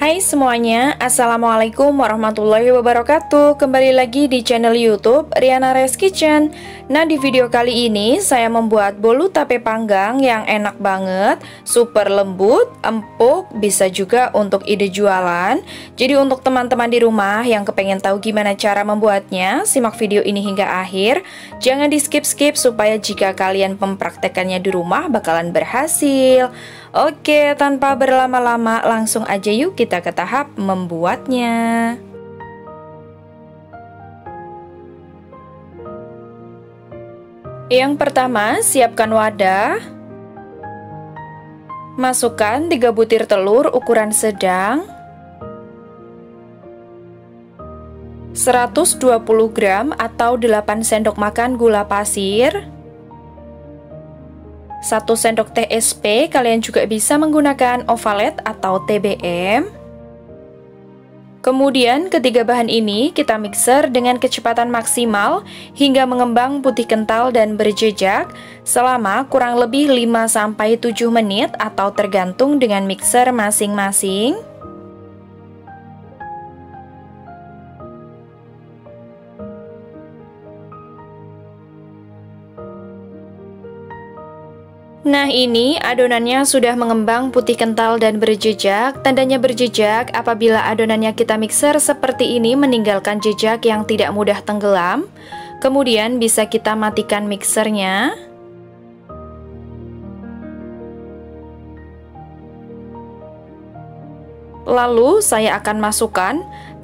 Hai semuanya, Assalamualaikum warahmatullahi wabarakatuh. Kembali lagi di channel YouTube Ryanares Kitchen. Nah, di video kali ini saya membuat bolu tape panggang yang enak banget, super lembut, empuk, bisa juga untuk ide jualan. Jadi untuk teman-teman di rumah yang kepengen tahu gimana cara membuatnya, simak video ini hingga akhir. Jangan di skip-skip supaya jika kalian mempraktekannya di rumah bakalan berhasil. Oke, tanpa berlama-lama langsung aja yuk kita ke tahap membuatnya. Yang pertama, siapkan wadah. Masukkan 3 butir telur ukuran sedang, 120 gram atau 8 sendok makan gula pasir, 1 sendok teh SP, kalian juga bisa menggunakan ovalet atau TBM. Kemudian ketiga bahan ini kita mixer dengan kecepatan maksimal hingga mengembang putih kental dan berjejak selama kurang lebih 5-7 menit atau tergantung dengan mixer masing-masing. Nah, ini adonannya sudah mengembang putih kental dan berjejak. Tandanya berjejak apabila adonannya kita mixer seperti ini meninggalkan jejak yang tidak mudah tenggelam. Kemudian bisa kita matikan mixernya. Lalu saya akan masukkan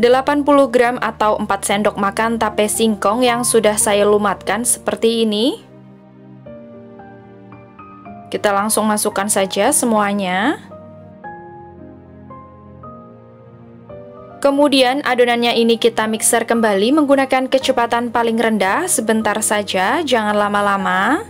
80 gram atau 4 sendok makan tape singkong yang sudah saya lumatkan seperti ini. Kita langsung masukkan saja semuanya. Kemudian adonannya ini kita mixer kembali menggunakan kecepatan paling rendah sebentar saja, jangan lama-lama.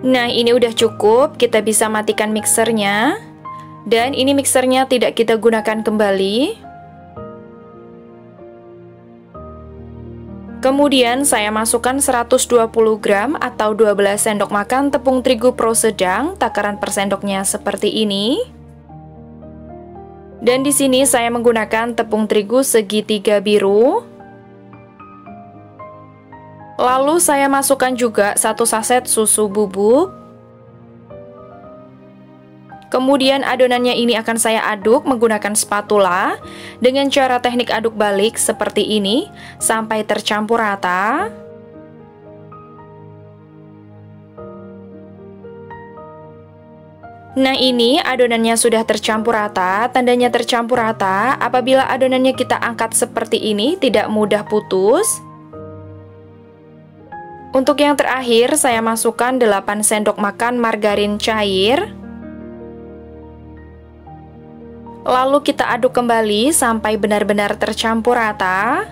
Nah, ini udah cukup, kita bisa matikan mixernya. Dan ini mixernya tidak kita gunakan kembali. Kemudian saya masukkan 120 gram atau 12 sendok makan tepung terigu pro sedang, takaran per sendoknya seperti ini. Dan di sini saya menggunakan tepung terigu segitiga biru. Lalu saya masukkan juga 1 saset susu bubuk. Kemudian adonannya ini akan saya aduk menggunakan spatula dengan cara teknik aduk balik seperti ini sampai tercampur rata. Nah, ini adonannya sudah tercampur rata, tandanya tercampur rata apabila adonannya kita angkat seperti ini tidak mudah putus. Untuk yang terakhir saya masukkan 8 sendok makan margarin cair. Lalu kita aduk kembali sampai benar-benar tercampur rata.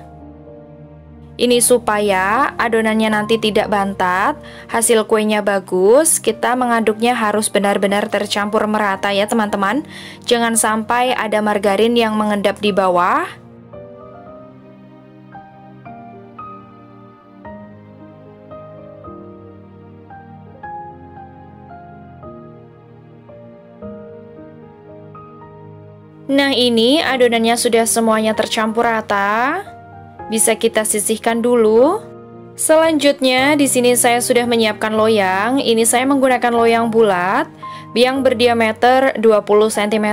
Ini supaya adonannya nanti tidak bantat, hasil kuenya bagus. Kita mengaduknya harus benar-benar tercampur merata ya teman-teman. Jangan sampai ada margarin yang mengendap di bawah. Nah, ini adonannya sudah semuanya tercampur rata. Bisa kita sisihkan dulu. Selanjutnya di sini saya sudah menyiapkan loyang. Ini saya menggunakan loyang bulat yang berdiameter 20 cm.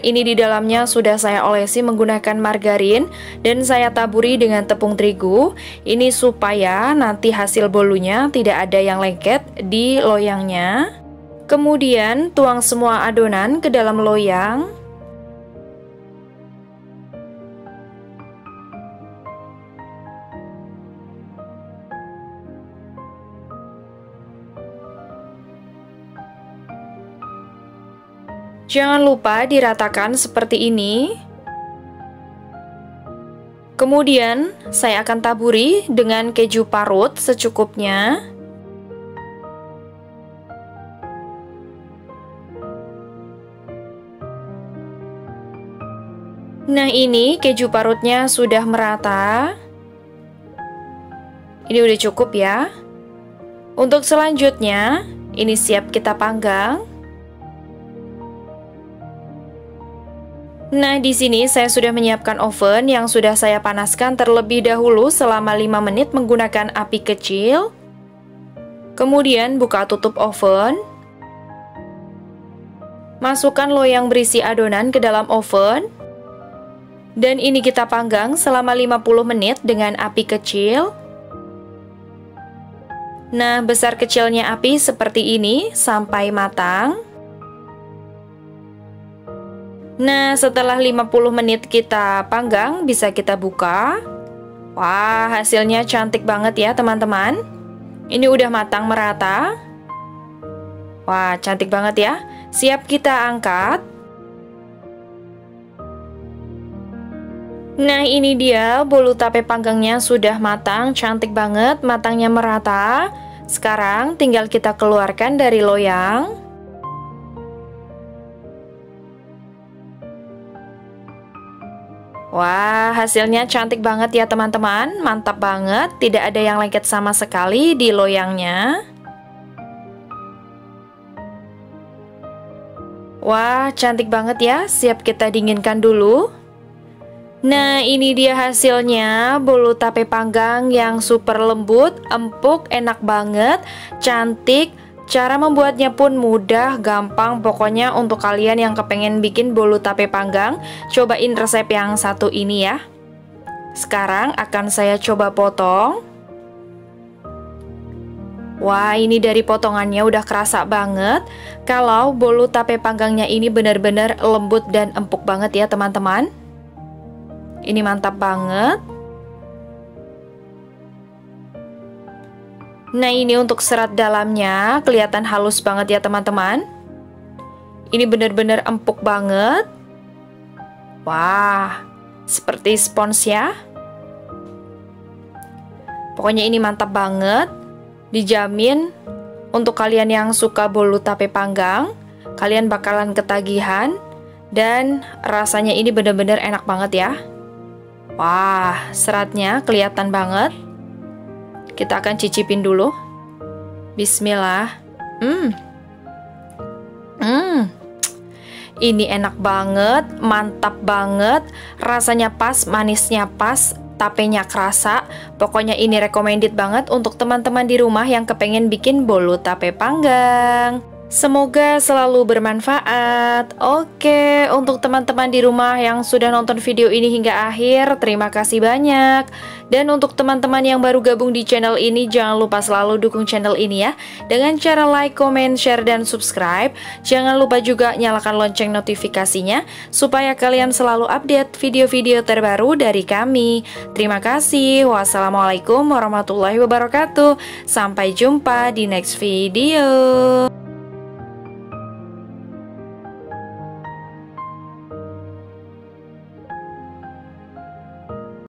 Ini di dalamnya sudah saya olesi menggunakan margarin dan saya taburi dengan tepung terigu. Ini supaya nanti hasil bolunya tidak ada yang lengket di loyangnya. Kemudian tuang semua adonan ke dalam loyang. Jangan lupa diratakan seperti ini. Kemudian saya akan taburi dengan keju parut secukupnya. Nah, ini keju parutnya sudah merata. Ini udah cukup ya. Untuk selanjutnya, ini siap kita panggang. Nah, di sini saya sudah menyiapkan oven yang sudah saya panaskan terlebih dahulu selama 5 menit menggunakan api kecil. Kemudian buka tutup oven. Masukkan loyang berisi adonan ke dalam oven. Dan ini kita panggang selama 50 menit dengan api kecil. Nah, besar kecilnya api seperti ini sampai matang. Nah, setelah 50 menit kita panggang, bisa kita buka. Wah, hasilnya cantik banget ya teman-teman. Ini udah matang merata. Wah, cantik banget ya. Siap kita angkat. Nah, ini dia bolu tape panggangnya sudah matang, cantik banget, matangnya merata. Sekarang tinggal kita keluarkan dari loyang. Wah, hasilnya cantik banget ya teman-teman, mantap banget, tidak ada yang lengket sama sekali di loyangnya. Wah, cantik banget ya, siap kita dinginkan dulu. Nah, ini dia hasilnya bolu tape panggang yang super lembut, empuk, enak banget, cantik. Cara membuatnya pun mudah, gampang. Pokoknya untuk kalian yang kepengen bikin bolu tape panggang, cobain resep yang satu ini ya. Sekarang akan saya coba potong. Wah, ini dari potongannya udah kerasa banget. Kalau bolu tape panggangnya ini benar-benar lembut dan empuk banget ya teman-teman. Ini mantap banget. Nah, ini untuk serat dalamnya kelihatan halus banget ya teman-teman. Ini benar-benar empuk banget. Wah, seperti spons ya. Pokoknya ini mantap banget. Dijamin untuk kalian yang suka bolu tape panggang, kalian bakalan ketagihan. Dan rasanya ini benar-benar enak banget ya. Wah, seratnya kelihatan banget. Kita akan cicipin dulu. Bismillah. Ini enak banget, mantap banget. Rasanya pas, manisnya pas, tapenya kerasa. Pokoknya ini recommended banget untuk teman-teman di rumah yang kepengen bikin bolu tape panggang. Semoga selalu bermanfaat. Oke, untuk teman-teman di rumah yang sudah nonton video ini hingga akhir, terima kasih banyak. Dan untuk teman-teman yang baru gabung di channel ini, jangan lupa selalu dukung channel ini ya, dengan cara like, comment, share, dan subscribe. Jangan lupa juga nyalakan lonceng notifikasinya, supaya kalian selalu update video-video terbaru dari kami. Terima kasih. Wassalamualaikum warahmatullahi wabarakatuh. Sampai jumpa di next video.